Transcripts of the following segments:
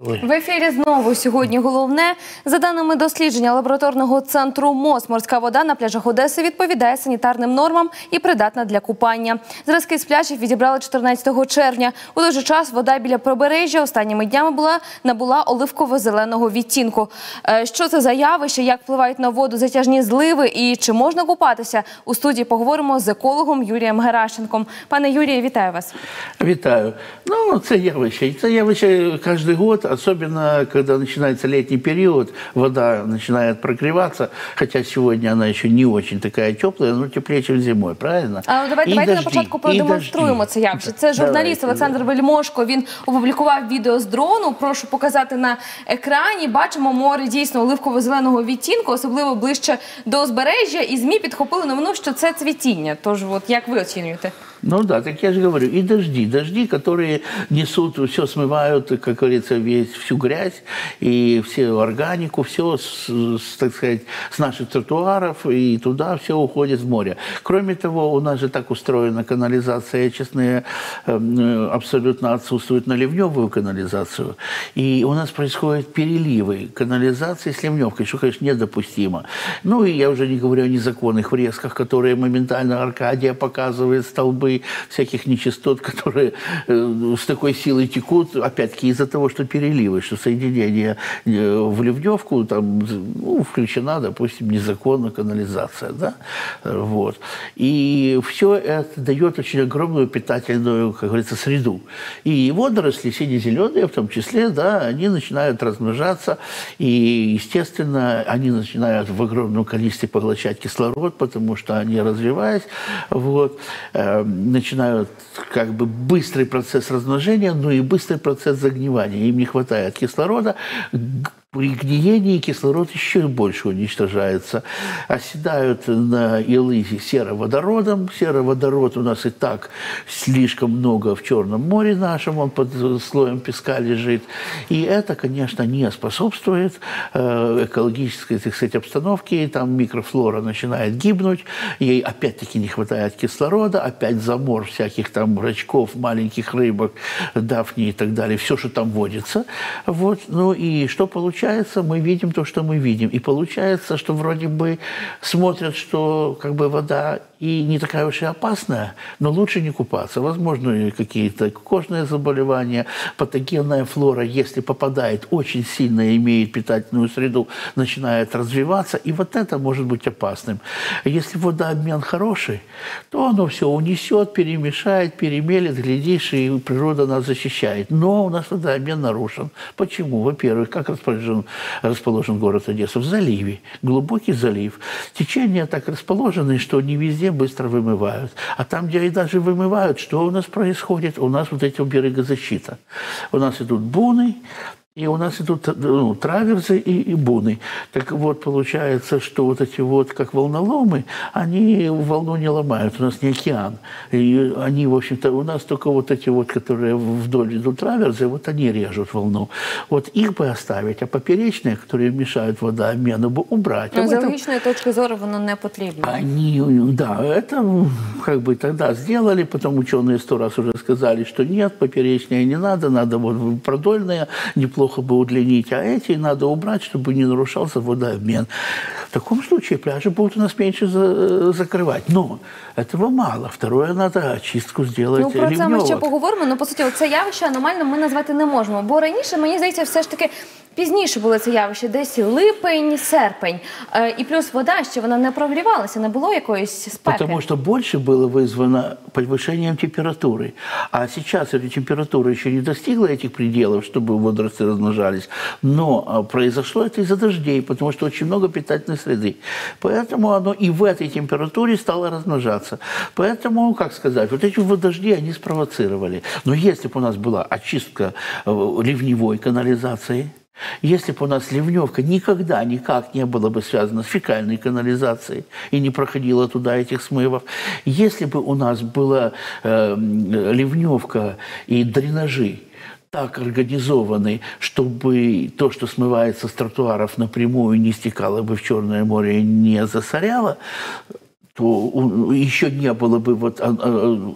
В ефірі знову сьогодні головне. За даними дослідження лабораторного центру МОЗ, морська вода на пляжах Одеси відповідає санітарним нормам і придатна для купання. Зразки з пляжів відібрали 14 червня. У той же час вода біля прибережжя останніми днями набула оливково-зеленого відтінку. Що це за явище, як впливають на воду затяжні зливи і чи можна купатися? У студії поговоримо з екологом Юрієм Геращенком. Пане Юрію, вітаю вас. Вітаю. Ну, це явище кожен рік. Особенно, когда начинается летний период, вода начинает прогреваться, хотя сегодня она еще не очень такая теплая, но теплее, чем зимой, правильно? Давайте на початку продемонструємо це явище. Це журналіст Олександр Вельможко, він опублікував відео з дрону, прошу показати на екрані. Бачимо море дійсно оливково-зеленого відтінку, особливо ближче до узбережжя, і ЗМІ підхопили новину, що це цвітіння. Тож, як ви оцінюєте? Ну да, так я же говорю, и дожди, которые несут, все смывают, как говорится, всю грязь и всю органику, все, так сказать, с наших тротуаров, и туда все уходит в море. Кроме того, у нас же так устроена канализация, честно, абсолютно отсутствует на ливневую канализацию, и у нас происходят переливы канализации с ливневкой, что, конечно, недопустимо. Ну и я уже не говорю о незаконных врезках, которые моментально Аркадія показывает, столбы, всяких нечистот, которые с такой силой текут, опять-таки из-за того, что переливы, что соединение в ливневку, там включена, допустим, незаконная канализация, да, вот. И все это дает очень огромную питательную, как говорится, среду. И водоросли сине-зеленые, в том числе, да, они начинают размножаться, и, естественно, они начинают в огромном количестве поглощать кислород, потому что они, развиваясь, вот, начинают как бы быстрый процесс размножения, но и быстрый процесс загнивания. Им не хватает кислорода. При гниении кислород еще больше уничтожается. Оседают на илызе сероводородом. Сероводород у нас и так слишком много в Черном море нашем, он под слоем песка лежит. И это, конечно, не способствует экологической, так сказать, обстановке. Там микрофлора начинает гибнуть, ей опять-таки не хватает кислорода, опять замор всяких там рачков, маленьких рыбок, дафни и так далее, все, что там водится. Вот. Ну и что получается? Мы видим то, что мы видим. И получается, что вроде бы смотрят, что как бы вода и не такая уж и опасная, но лучше не купаться. Возможно, какие-то кожные заболевания, патогенная флора, если попадает, очень сильно имеет питательную среду, начинает развиваться, и вот это может быть опасным. Если водообмен хороший, то оно все унесет, перемешает, перемелет, глядишь, и природа нас защищает. Но у нас водообмен нарушен. Почему? Во-первых, как расположен город Одесса? В заливе. Глубокий залив. Течения так расположены, что не везде быстро вымывают. А там, где и даже вымывают, что у нас происходит? У нас вот эти берегозащита. У нас идут буны, и у нас идут траверзы и буны. Так вот, получается, что вот эти вот, как волноломы, они волну не ломают. У нас не океан. И они, в общем-то, у нас только вот эти вот, которые вдоль идут траверзы, вот они режут волну. Вот их бы оставить, а поперечные, которые мешают водообмену, бы убрать. Но с экологичной точки зрения оно не потребно. Они, да, это как бы тогда сделали, потом ученые 100 раз уже сказали, что нет, поперечные не надо, надо вот продольные, неплохо бы удлинить, а эти надо убрать, чтобы не нарушался водообмен. В таком случае пляжи будут у нас меньше закрывать. Но этого мало. Второе, надо очистку сделать. Ну, про це ми ще поговоримо, але, по суті, це явище аномальним ми назвати не можемо. Бо раніше, мені здається, все ж таки пізніше було це явище, десь липень, серпень. І плюс вода, ще вона не прогрівалася, не було якоїсь спеки. Тому що більше було визвано підвищенням температури. А зараз температура ще не достигла цих пределів, щоб водорості размножались. Но произошло это из-за дождей, потому что очень много питательной среды. Поэтому оно и в этой температуре стало размножаться. Поэтому, как сказать, вот эти вот дожди, они спровоцировали. Но если бы у нас была очистка ливневой канализации, если бы у нас ливневка никогда никак не была бы связана с фекальной канализацией и не проходила туда этих смывов, если бы у нас была ливневка и дренажи так организованы, чтобы то, что смывается с тротуаров напрямую, не стекало бы в Черное море и не засоряло, то еще не было бы вот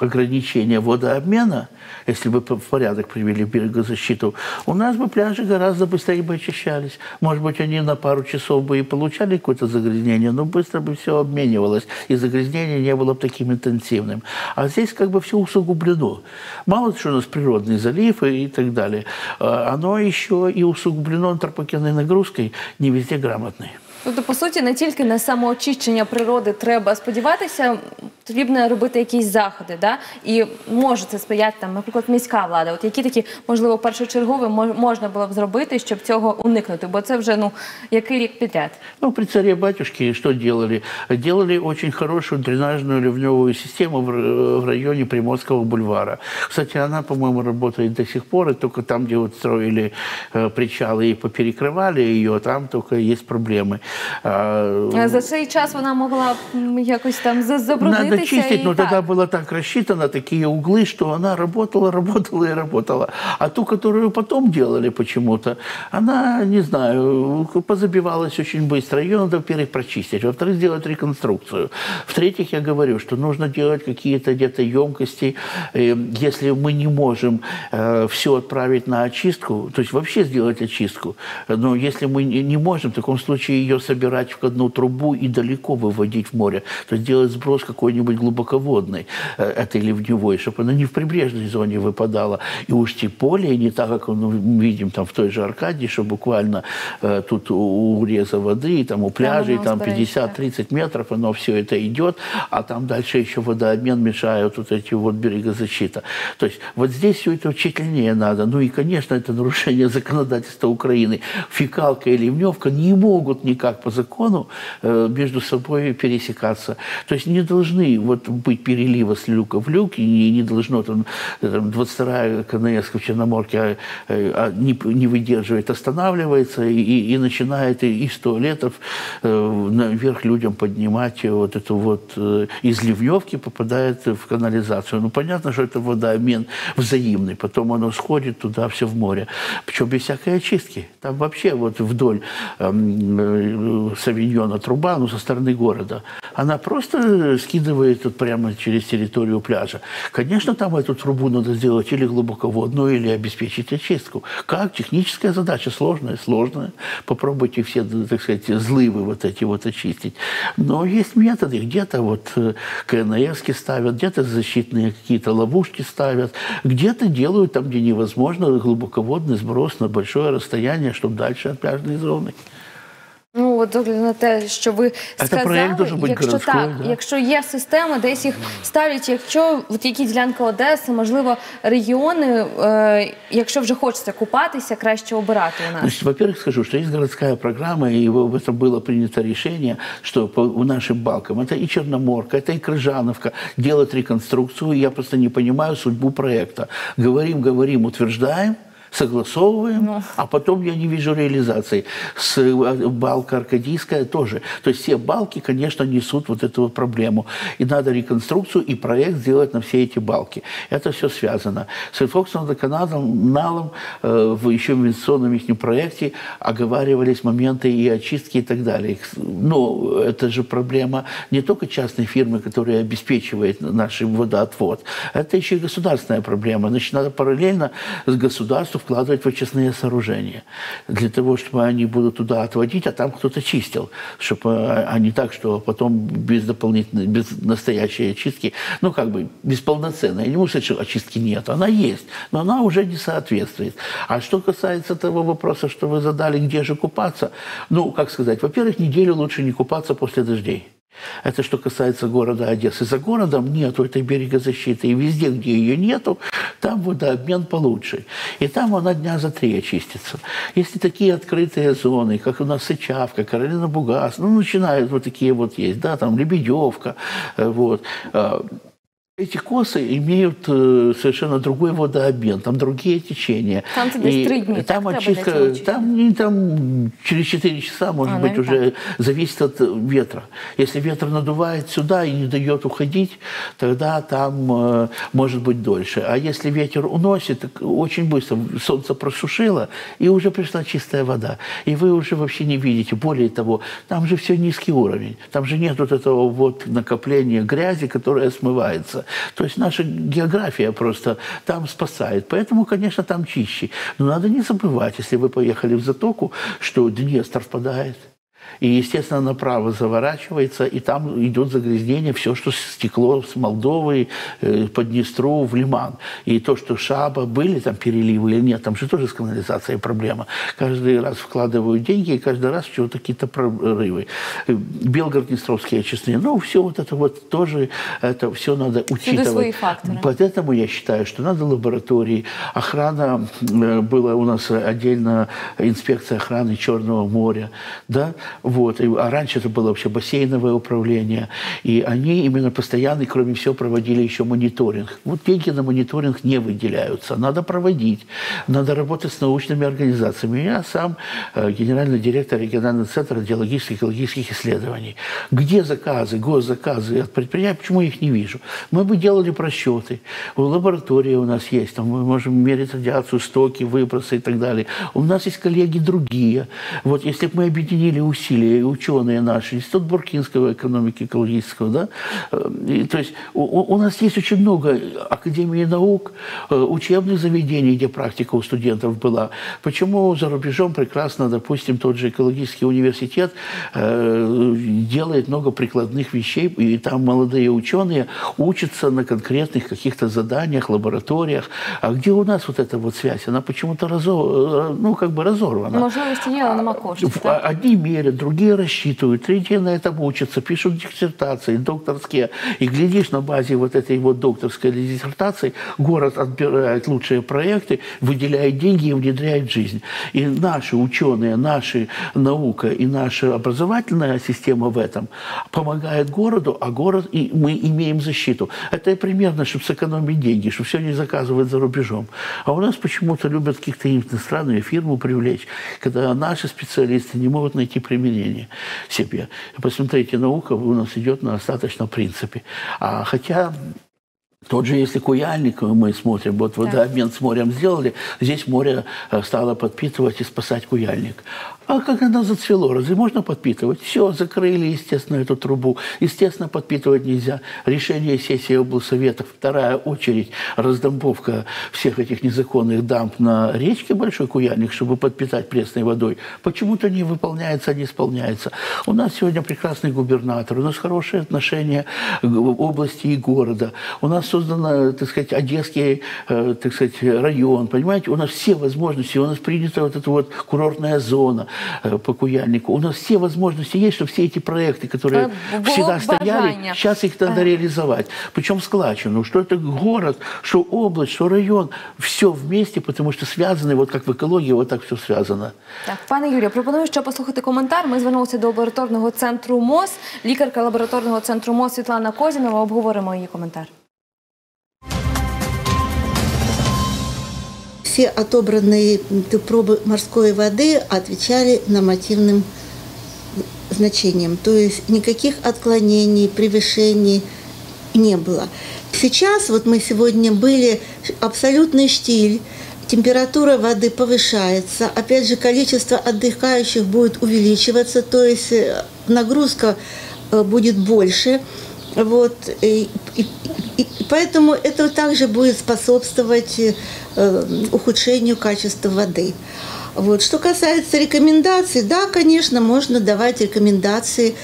ограничения водообмена, если бы в порядок привели берегозащиту, у нас бы пляжи гораздо быстрее бы очищались. Может быть, они на пару часов бы и получали какое-то загрязнение, но быстро бы все обменивалось, и загрязнение не было бы таким интенсивным. А здесь как бы все усугублено. Мало что у нас природный залив и так далее, оно еще и усугублено антропогенной нагрузкой, не везде грамотной. Тобто, по суті, не тільки на самоочищення природи треба сподіватися, потрібно робити якісь заходи, да? І може це сприяти, там, наприклад, міська влада. От які такі, можливо, першочергові можна було б зробити, щоб цього уникнути? Бо це вже, ну, який рік підряд? Ну, при царе-батюшке що робили? Робили дуже хорошу дренажну ливневу систему в районі Приморського бульвара. Кстати, вона, по-моєму, працює до сих пор, і тільки там, де от строїли причали і поперекривали її, там тільки є проблеми. За цей час вона могла якось там забруднитися? Надо чистить, но тогда было так рассчитано, такие углы, что она работала, работала и работала. А ту, которую потом делали почему-то, она, не знаю, позабивалась очень быстро. Ее надо, во-первых, прочистить, во-вторых, сделать реконструкцию. В-третьих, я говорю, что нужно делать какие-то где-то емкости. Если мы не можем все отправить на очистку, то есть вообще сделать очистку, но если мы не можем, в таком случае ее собирать в одну трубу и далеко выводить в море, то есть делать сброс какой-нибудь глубоководной, этой ливневой, чтобы она не в прибрежной зоне выпадала. И уж тем более, не так, как мы видим там в той же Аркадии, что буквально тут у уреза воды, там у пляжей, там 50-30 метров, оно все это идет, а там дальше еще водообмен мешает вот эти вот берегозащита. То есть вот здесь все это тщательнее надо. Ну и, конечно, это нарушение законодательства Украины. Фекалка и ливневка не могут никак по закону между собой пересекаться. То есть не должны вот быть перелива с люка в люк, и не должно там 22-я КНС в Черноморке не выдерживает, останавливается и начинает из туалетов наверх людям поднимать вот эту вот из ливневки попадает в канализацию. Ну, понятно, что это водообмен взаимный, потом оно сходит туда все в море. Причем без всякой очистки. Там вообще вот вдоль Савиньона труба, ну, со стороны города, она просто скидывает вот прямо через территорию пляжа. Конечно, там эту трубу надо сделать или глубоководную, или обеспечить очистку. Как? Техническая задача сложная. Попробуйте все, так сказать, злывы вот эти вот очистить. Но есть методы, где-то вот КНСки ставят, где-то защитные какие-то ловушки ставят, где-то делают там, где невозможно, глубоководный сброс на большое расстояние, чтобы дальше от пляжной зоны. Ну, от огляду на те, що ви сказали, якщо є системи, десь їх ставлять, якщо в якій ділянки Одеси, можливо, регіони, якщо вже хочеться купатися, краще обирати у нас. Во-первых, скажу, що є міська програма, і це було прийнято рішення, що у нашим балкам, це і Черноморка, це і Крижанівка, делать реконструкцію, я просто не розумію судьбу проєкту. Говоримо, утверджуємо, согласовываем, а потом я не вижу реализации. Балка Аркадийская тоже. То есть все балки, конечно, несут вот эту проблему. И надо реконструкцию и проект сделать на все эти балки. Это все связано. С Инфоксом, до Канадом, налом, еще в инвестиционном их проекте оговаривались моменты и очистки и так далее. Но это же проблема не только частной фирмы, которая обеспечивает наш водоотвод. Это еще и государственная проблема. Значит, надо параллельно с государством вкладывать в очистные сооружения, для того, чтобы они будут туда отводить, а там кто-то чистил, чтобы, а не так, что потом без настоящей очистки, ну, как бы, без полноценной. Я не могу сказать, что очистки нет, она есть, но она уже не соответствует. А что касается того вопроса, что вы задали, где же купаться, ну, как сказать, во-первых, неделю лучше не купаться после дождей. Это что касается города Одессы. За городом нету этой берегозащиты. И везде, где ее нету, там водообмен получше. И там она дня за 3 очистится. Если такие открытые зоны, как у нас Сичавка, Каролина, Бугас, ну, начинают вот такие вот есть, да, там Лебедевка, вот. Эти косы имеют совершенно другой водообмен, там другие течения. Там ты десь 3 дня. Там очистка, там через 4 часа, может быть, уже зависит от ветра. Если ветер надувает сюда и не дает уходить, тогда там может быть дольше. А если ветер уносит, очень быстро солнце просушило, и уже пришла чистая вода. И вы уже вообще не видите. Более того, там же все низкий уровень. Там же нет вот этого вот накопления грязи, которое смывается. То есть наша география просто там спасает. Поэтому, конечно, там чище. Но надо не забывать, если вы поехали в Затоку, что Днестр впадает. И, естественно, направо заворачивается, и там идет загрязнение, все, что стекло с Молдовы, по Днестру, в Лиман. И то, что Шаба, были там переливы или нет, там же тоже с канализацией проблема. Каждый раз вкладывают деньги, и каждый раз чего-то какие-то прорывы. Белгород-Днестровские очистные. Ну, все вот это вот тоже, это все надо учитывать. Поэтому я считаю, что надо лаборатории. Охрана, была у нас отдельно инспекция охраны Черного моря, да, вот. А раньше это было вообще бассейновое управление. И они именно постоянно, кроме всего, проводили еще мониторинг. Вот деньги на мониторинг не выделяются. Надо проводить. Надо работать с научными организациями. Я сам генеральный директор регионального центра геологических и экологических исследований. Где заказы, госзаказы от предприятий? Почему я их не вижу? Мы бы делали просчеты. Лаборатория у нас есть. Там мы можем мерить радиацию, стоки, выбросы и так далее. У нас есть коллеги другие. Вот если бы мы объединили усилия, ученые наши, Институт Буркинского экономики экологического, да, то есть у нас есть очень много Академии наук, учебных заведений, где практика у студентов была. Почему за рубежом прекрасно, допустим, тот же экологический университет делает много прикладных вещей, и там молодые ученые учатся на конкретных каких-то заданиях, лабораториях. А где у нас вот эта вот связь? Она почему-то разорвана. Можливості є, але нема коштів. Одні мерят, другие рассчитывают, третьи на этом учатся, пишут диссертации, докторские. И глядишь, на базе вот этой вот докторской диссертации город отбирает лучшие проекты, выделяет деньги и внедряет в жизнь. И наши ученые, наша наука и наша образовательная система в этом помогает городу, а город, и мы имеем защиту. Это примерно, чтобы сэкономить деньги, чтобы все не заказывать за рубежом. А у нас почему-то любят каких-то иностранных фирму привлечь, когда наши специалисты не могут найти применение себе. Посмотрите, наука у нас идет на остаточном принципе. А хотя... Тот же, если Куяльник мы смотрим, вот водообмен с морем сделали, здесь море стало подпитывать и спасать Куяльник. А как она зацвело, разве можно подпитывать? Все, закрыли, естественно, эту трубу. Естественно, подпитывать нельзя. Решение сессии облсовета, вторая очередь, раздамбовка всех этих незаконных дамб на речке Большой Куяльник, чтобы подпитать пресной водой, почему-то не выполняется, не исполняется. У нас сегодня прекрасный губернатор, у нас хорошие отношения области и города, у нас создан, так сказать, Одесский, так сказать, район, понимаете, у нас все возможности, у нас принята вот эта вот курортная зона по Куяльнику, у нас все возможности есть, что все эти проекты, которые всегда стояли, сейчас их надо реализовать. Причем складчину, что это город, что область, что район, все вместе, потому что связаны, вот как в экологии, вот так все связано. Так, пане Юрію, пропоную ще послухати коментар. Ми звернулися до лабораторного центру МОЗ. Лікарка лабораторного центру МОЗ Світлана Козінова, обговоримо її коментар. Все отобранные пробы морской воды отвечали нормативным значениям. То есть никаких отклонений, превышений не было. Сейчас, вот мы сегодня были, абсолютный штиль, температура воды повышается, опять же количество отдыхающих будет увеличиваться, то есть нагрузка будет больше. Вот, и поэтому это также будет способствовать ухудшению качества воды. Вот. Что касается рекомендаций, да, конечно, можно давать рекомендации,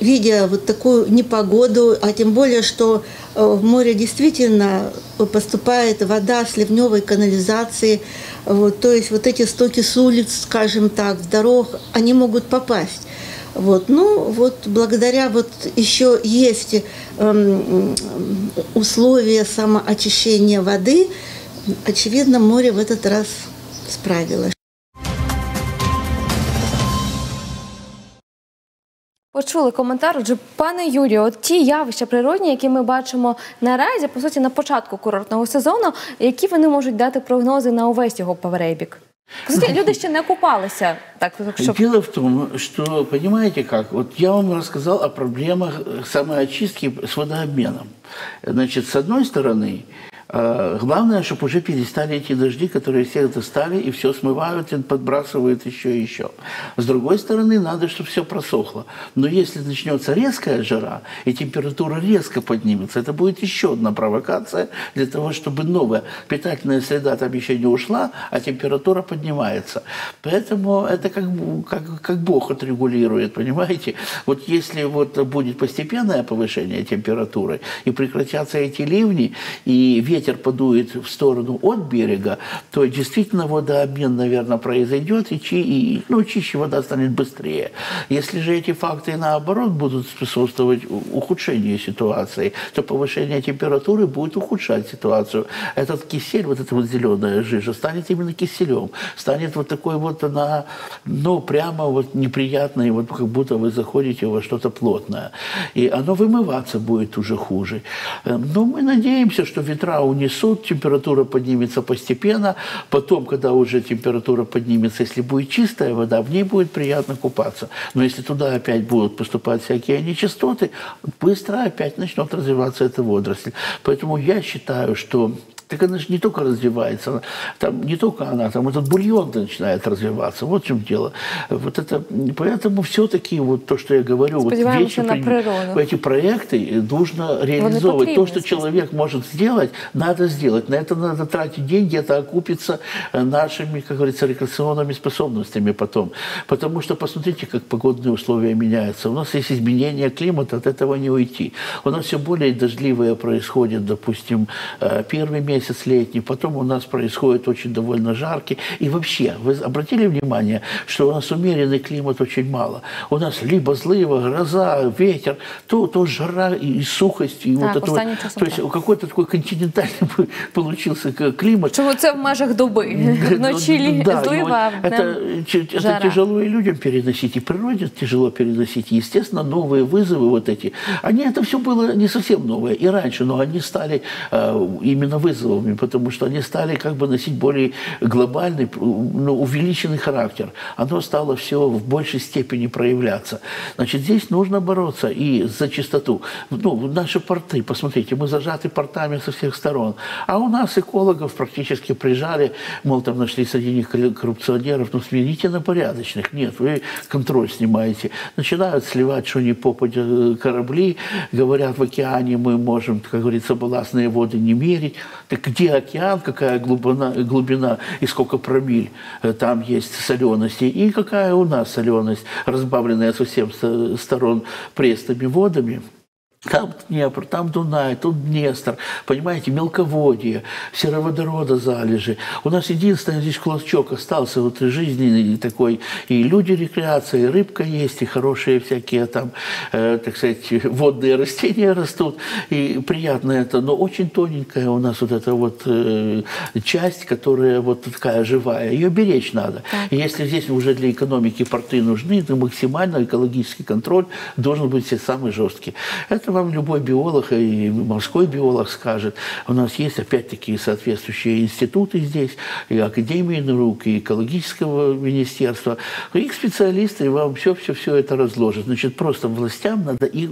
видя вот такую непогоду, а тем более, что в море действительно поступает вода с ливневой канализации, вот, то есть вот эти стоки с улиц, скажем так, с дорог, они могут попасть. Вот, ну, вот благодаря вот еще есть условия самоочищения воды, очевидно, море в этот раз справилось. Почули коментар. Отже, пане Юрію, от ті явища природні, які ми бачимо наразі, по суті, на початку курортного сезону, які вони можуть дати прогнози на увесь його перебіг? По суті, люди ще не купалися. Так, щоб... Дело в том, что, понимаете как, вот я вам рассказал о проблемах самоочистки с водообменом. Значит, с одной стороны, главное, чтобы уже перестали эти дожди, которые всех достали и все смывают, и подбрасывают еще и еще. С другой стороны, надо, чтобы все просохло. Но если начнется резкая жара, и температура резко поднимется, это будет еще одна провокация для того, чтобы новая питательная среда там еще не ушла, а температура поднимается. Поэтому это как Бог отрегулирует, понимаете? Вот если вот будет постепенное повышение температуры, и прекратятся эти ливни, и ветер подует в сторону от берега, то действительно водообмен, наверное, произойдет, и чище вода станет быстрее. Если же эти факты, наоборот, будут способствовать ухудшению ситуации, то повышение температуры будет ухудшать ситуацию. Этот кисель, вот эта вот зеленая жижа, станет именно киселем, станет вот такой вот она, ну, прямо вот неприятной, вот как будто вы заходите во что-то плотное. И оно вымываться будет уже хуже. Но мы надеемся, что ветра унесут, температура поднимется постепенно, потом, когда уже температура поднимется, если будет чистая вода, в ней будет приятно купаться. Но если туда опять будут поступать всякие нечистоты, быстро опять начнет развиваться эта водоросль. Поэтому я считаю, что... Так она же не только развивается, там, не только она, там этот бульон начинает развиваться. Вот в чем дело. Вот это, поэтому все-таки вот то, что я говорю, вот эти проекты нужно реализовывать. То, что человек может сделать, надо сделать. На это надо тратить деньги, это окупится нашими, как говорится, рекреационными способностями потом. Потому что посмотрите, как погодные условия меняются. У нас есть изменение климата, от этого не уйти. У нас все более дождливое происходит, допустим, первый месяц, летний, потом у нас происходит очень довольно жаркий. И вообще, вы обратили внимание, что у нас умеренный климат очень мало. У нас либо злива, гроза, ветер, то жара и сухость. И так, вот это вот. То есть какой-то такой континентальный получился климат. Чего это в межах добы? Ночи злива, это тяжело и людям переносить, и природе тяжело переносить. Естественно, новые вызовы вот эти. Они, это все было не совсем новое и раньше, но они стали именно вызовами. Потому что они стали как бы носить более глобальный, ну, увеличенный характер. Оно стало все в большей степени проявляться. Значит, здесь нужно бороться и за чистоту. Ну, наши порты, посмотрите, мы зажаты портами со всех сторон. А у нас экологов практически прижали, мол, там нашли среди них коррупционеров, ну, смените на порядочных. Нет, вы контроль снимаете. Начинают сливать, что не попадя корабли, говорят, в океане мы можем, как говорится, балластные воды не мерить. Так где океан, какая глубина и сколько промиль там есть солености, и какая у нас соленость, разбавленная со всех сторон пресными водами. Там Днепр, там Дунай, тут Днестр, понимаете, мелководье, сероводорода залежи. У нас единственный здесь клочок остался вот жизненный такой, и люди рекреация, и рыбка есть, и хорошие всякие там, так сказать, водные растения растут, и приятно это, но очень тоненькая у нас вот эта вот часть, которая вот такая живая, ее беречь надо. И если здесь уже для экономики порты нужны, то максимально экологический контроль должен быть самый жесткий. Это вам любой биолог и морской биолог скажет. У нас есть опять-таки соответствующие институты здесь, и Академии наук, и экологического министерства. Их специалисты вам все это разложат. Значит, просто властям надо их,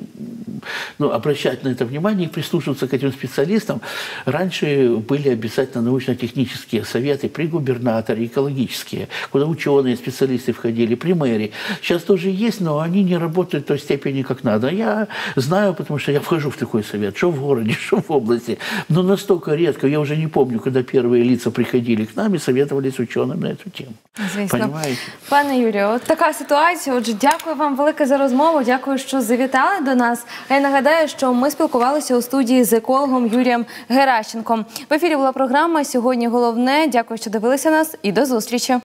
ну, обращать на это внимание и прислушиваться к этим специалистам. Раньше были обязательно научно-технические советы при губернаторе, экологические, куда ученые, специалисты входили, при мэрии. Сейчас тоже есть, но они не работают в той степени, как надо. Я знаю, потому что я вхожу в такой совет, что в городе, что в области. Но настолько редко, я уже не помню, когда первые лица приходили к нам и советовались с ученими на эту тему. Звісно. Пане Юрію, от така ситуація. Отже, дякую вам велике за розмову, дякую, що завітали до нас. Я нагадаю, що ми спілкувалися у студії з екологом Юрієм Геращенком. В ефірі була програма «Сьогодні головне». Дякую, що дивилися нас і до зустрічі.